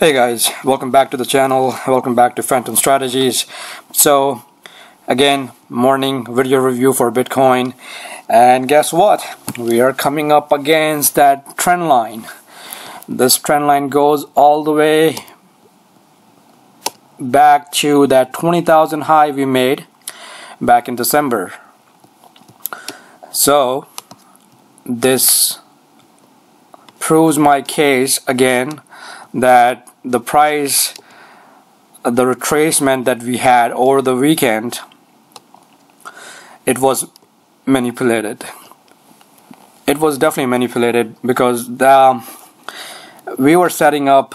Hey guys, welcome back to the channel. Welcome back to Phantom Strategies. So again, morning video review for Bitcoin, and guess what, we are coming up against that trend line. This trend line goes all the way back to that 20,000 high we made back in December. So this proves my case again that the price, the retracement that we had over the weekend, it was manipulated. It was definitely manipulated because we were setting up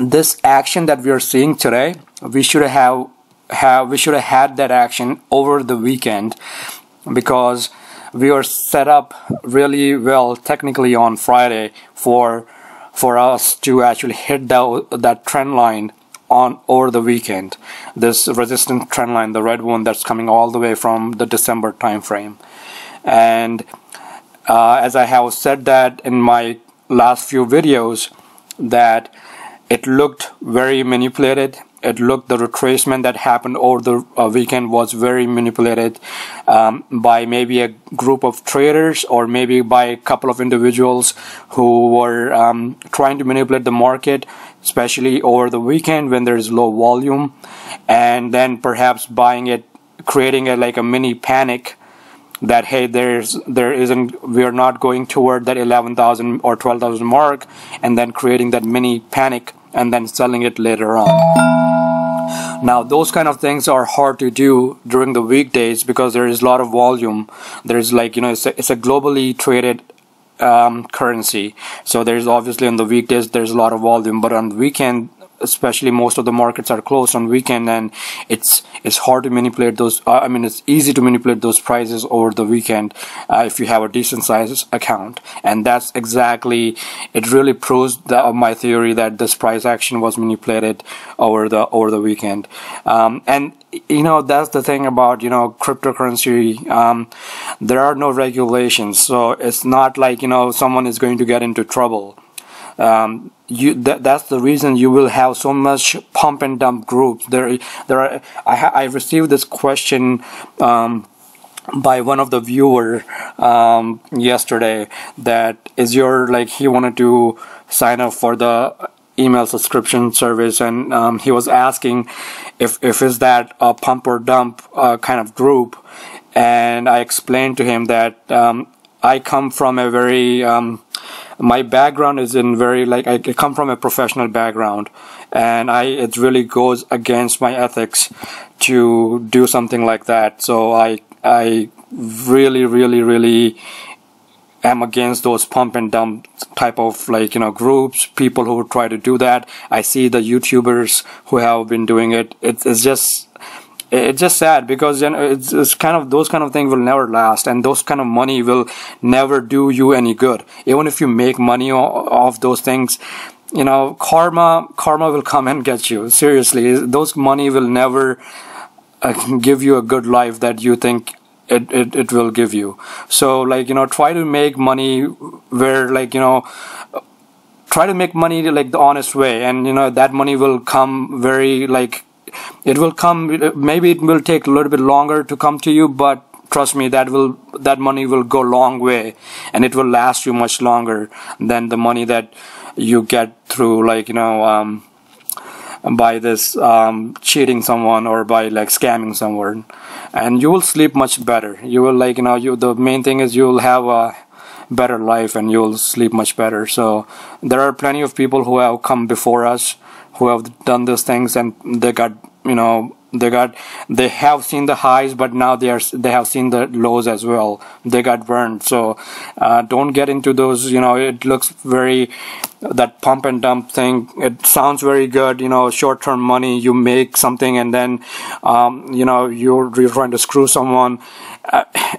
this action that we are seeing today. We should have had that action over the weekend because we were set up really well technically on Friday for us to actually hit that trend line on over the weekend, this resistance trend line, the red one that's coming all the way from the December time frame. And as I have said that in my last few videos, that it looked very manipulated. It looked, the retracement that happened over the weekend was very manipulated by maybe a group of traders or maybe by a couple of individuals who were trying to manipulate the market, especially over the weekend when there is low volume, and then perhaps buying it, creating a, like a mini panic that hey, we are not going toward that 11,000 or 12,000 mark, and then creating that mini panic and then selling it later on. Now those kind of things are hard to do during the weekdays because there is a lot of volume. There is, like, you know, it's a globally traded currency, so there's obviously on the weekdays there's a lot of volume, but on the weekend especially most of the markets are closed on weekend, and it's hard to manipulate those. I mean, it's easy to manipulate those prices over the weekend if you have a decent sized account. And that's exactly, it really proves that my theory that this price action was manipulated over the weekend. And you know, that's the thing about, you know, cryptocurrency. There are no regulations, so it's not like, you know, someone is going to get into trouble. That's the reason you will have so much pump and dump groups. I received this question by one of the viewer yesterday, that is your, like, he wanted to sign up for the email subscription service, and he was asking if is that a pump or dump kind of group. And I explained to him that I come from a very my background is in very, like, I come from a professional background, and it really goes against my ethics to do something like that. So I really am against those pump and dump type of, like, you know, groups, people who try to do that. I see the YouTubers who have been doing it. It's just sad because, you know, it's kind of, those kind of things will never last, and those kind of money will never do you any good. Even if you make money off those things, you know, karma will come and get you. Seriously, those money will never give you a good life that you think it will give you. So, like, you know, try to make money where, like, you know, try to make money like the honest way, and you know that money will come very, like, it will come, maybe it will take a little bit longer to come to you, but trust me, that money will go a long way, and it will last you much longer than the money that you get through, like, you know, by this cheating someone or by, like, scamming someone. And you will sleep much better. You will, like, you know, the main thing is you will have a better life and you will sleep much better. So there are plenty of people who have come before us who have done those things, and they got, you know, they have seen the highs, but now they have seen the lows as well. They got burned. So don't get into those. You know, it looks very, that pump and dump thing, it sounds very good, you know, short-term money, you make something, and then you know, you're trying to screw someone.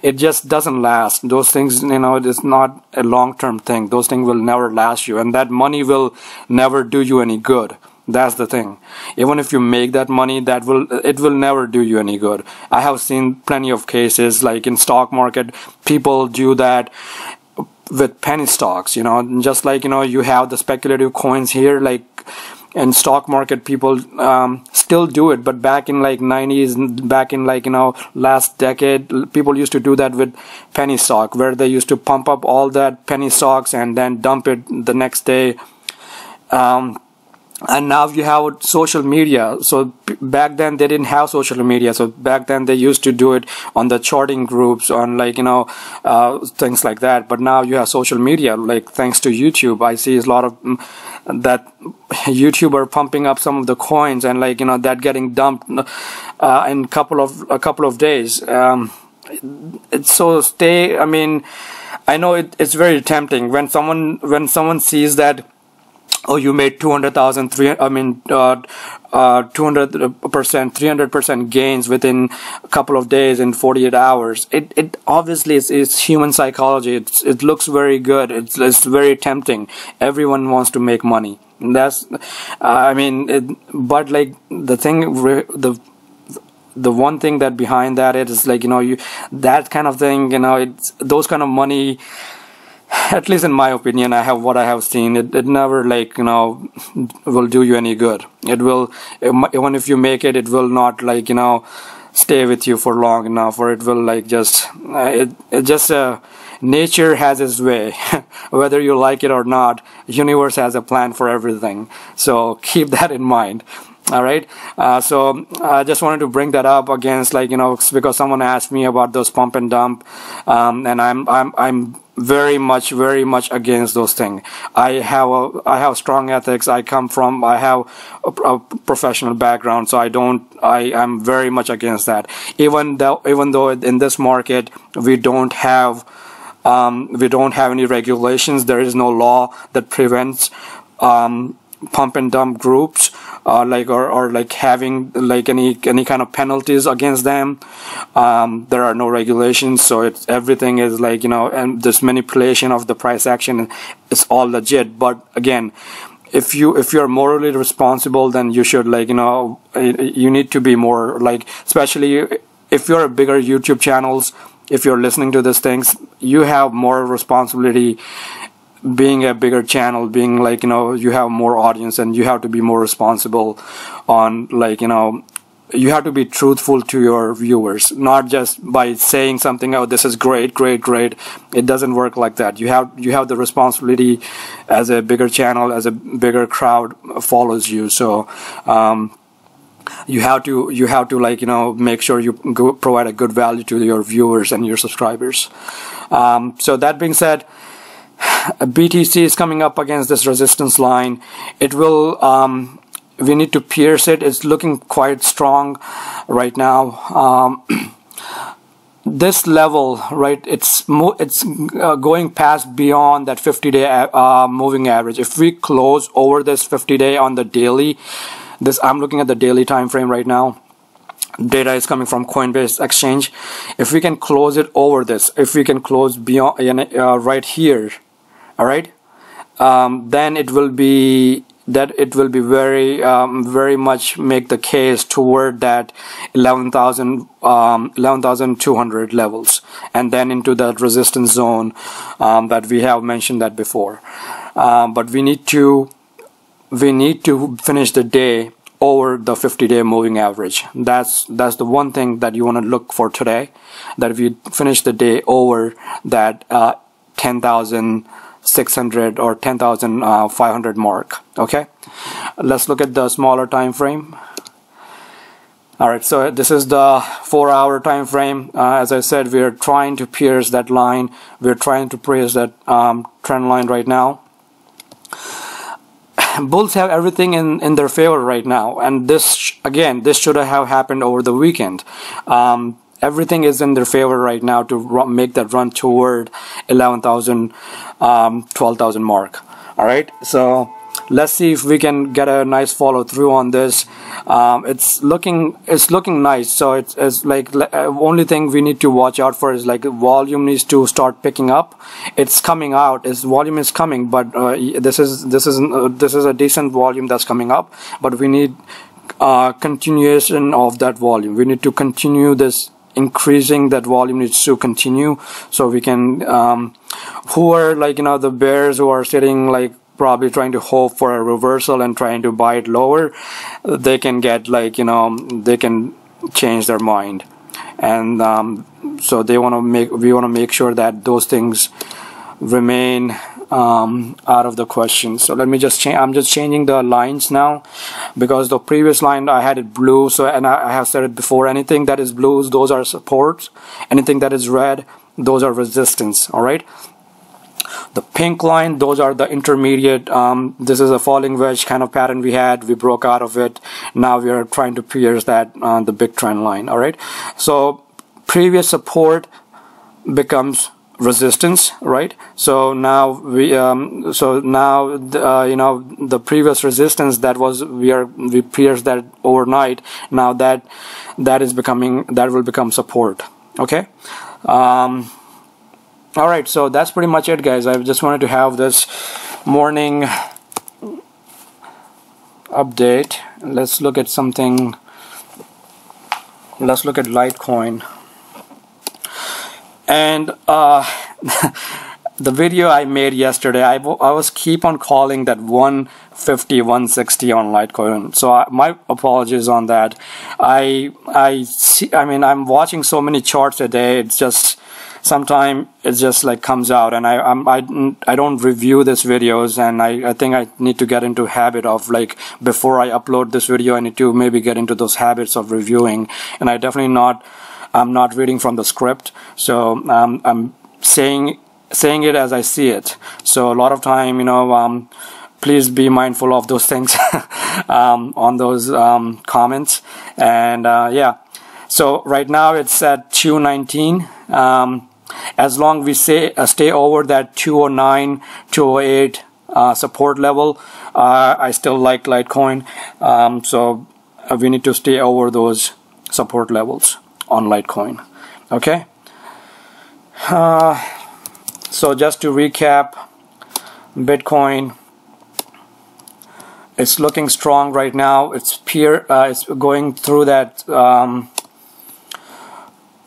It just doesn't last. Those things, you know, it's not a long-term thing. Those things will never last you, and that money will never do you any good. That's the thing. Even if you make that money, it will never do you any good. I have seen plenty of cases, like in stock market, people do that, with penny stocks, you know, just like, you know, you have the speculative coins here, like, and stock market people still do it, but back in like 90s, back in like, you know, last decade, people used to do that with penny stock, where they used to pump up all that penny stocks and then dump it the next day. And now you have social media. So back then they didn't have social media, so back then they used to do it on the charting groups, on like, you know, things like that. But now you have social media, like thanks to YouTube. I see a lot of that YouTuber pumping up some of the coins, and like, you know, that getting dumped in a couple of days. So stay, I mean, I know it's very tempting when someone sees that, oh, you made 200,000, 200%, 300% gains within a couple of days, in 48 hours. It obviously is human psychology. It looks very good. It's very tempting. Everyone wants to make money. And that's, I mean, but like the thing, the one thing that behind that is like, you know, that kind of thing, you know, it's those kind of money. At least in my opinion, I have seen, it never, like, you know, will do you any good. It will, even if you make it, it will not, like, you know, stay with you for long enough, or it will, like, just nature has its way. Whether you like it or not, universe has a plan for everything, so keep that in mind. All right, so I just wanted to bring that up against, like, you know, because someone asked me about those pump and dump, and I'm very much against those things. I have strong ethics. I have a professional background, so I'm very much against that. Even though in this market we don't have any regulations, there is no law that prevents pump and dump groups, like having like any kind of penalties against them. There are no regulations, so it's, everything is like, you know, and this manipulation of the price action is all legit. But again, if you're morally responsible, then you should, like, you know, you need to be more, like, especially if you're a bigger YouTube channels, if you're listening to these things, you have moral responsibility. Being a bigger channel, being like, you know, you have more audience, and you have to be more responsible on, like, you know, you have to be truthful to your viewers, not just by saying something, oh, this is great. It doesn't work like that. You have the responsibility as a bigger channel, as a bigger crowd follows you. So you have to, like, you know, make sure you provide a good value to your viewers and your subscribers. So that being said, BTC is coming up against this resistance line. It will, we need to pierce it. It's looking quite strong right now. This level, right, it's going past beyond that 50-day moving average. If we close over this 50-day on the daily, this, I'm looking at the daily time frame right now. Data is coming from Coinbase exchange. If we can close it over this, if we can close beyond right here, all right, then it will be very much make the case toward that 11,000 11,200 levels, and then into that resistance zone that we have mentioned that before. But we need to finish the day over the 50-day moving average. That's the one thing that you want to look for today, that if you finish the day over that 10,600 or 10,500 mark. Okay, let's look at the smaller time frame. All right, so this is the 4-hour time frame. As I said, we are trying to pierce that line. We're trying to pierce that trend line right now. Bulls have everything in their favor right now, and this should have happened over the weekend. Everything is in their favor right now to make that run toward 11,000, 12,000 mark. All right, so let's see if we can get a nice follow through on this. It's looking nice. So it's like, only thing we need to watch out for is, like, volume needs to start picking up. It's coming out. Its volume is coming, but this is a decent volume that's coming up. But we need continuation of that volume. We need to continue this increasing, that volume needs to continue. So we can, who are like, the bears who are sitting like probably trying to hope for a reversal and trying to buy it lower, they can get like, they can change their mind. And so they want to make, we want to make sure that those things remain out of the question. So let me just change, I'm just changing the lines now, because the previous line I had it blue. So, and I have said it before, anything that is blues, those are supports. Anything that is red, those are resistance. All right, the pink line, those are the intermediate. This is a falling wedge kind of pattern we had. We broke out of it. Now we are trying to pierce that the big trend line. All right, so previous support becomes resistance, right? So now we the previous resistance that was, we pierced that overnight. Now that is becoming, that will become support. Okay, all right, so that's pretty much it, guys. I just wanted to have this morning update. Let's look at something. Let's look at Litecoin. And the video I made yesterday, I was keep on calling that 150, 160 on Litecoin. So my apologies on that. I mean, I'm watching so many charts a day. It's just sometimes it just like comes out, and I don't review these videos, and I think I need to get into habit of like, before I upload this video, I need to maybe get into those habits of reviewing. And I definitely not. I'm not reading from the script, so I'm saying it as I see it. So a lot of time, please be mindful of those things on those comments. And yeah, so right now it's at 219. As long we say stay over that 209, 208 support level, I still like Litecoin. So we need to stay over those support levels on Litecoin. Okay, so just to recap, Bitcoin, it's looking strong right now. It's it's going through that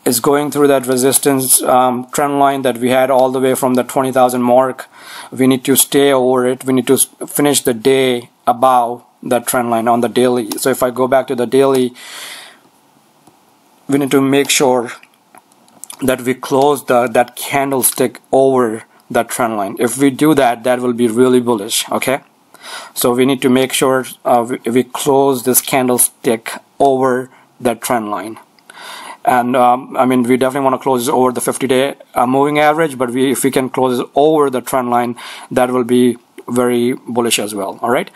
it's going through that resistance trend line that we had all the way from the 20,000 mark. We need to stay over it. We need to finish the day above that trend line on the daily. So if I go back to the daily, we need to make sure that we close that candlestick over that trend line. If we do that, that will be really bullish. Okay, so we need to make sure we close this candlestick over that trend line. And I mean, we definitely want to close this over the 50-day moving average, but if we can close it over the trend line, that will be very bullish as well. All right,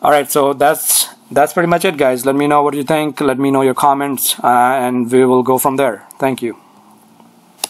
all right, so that's pretty much it, guys. Let me know what you think. Let me know your comments, and we will go from there. Thank you.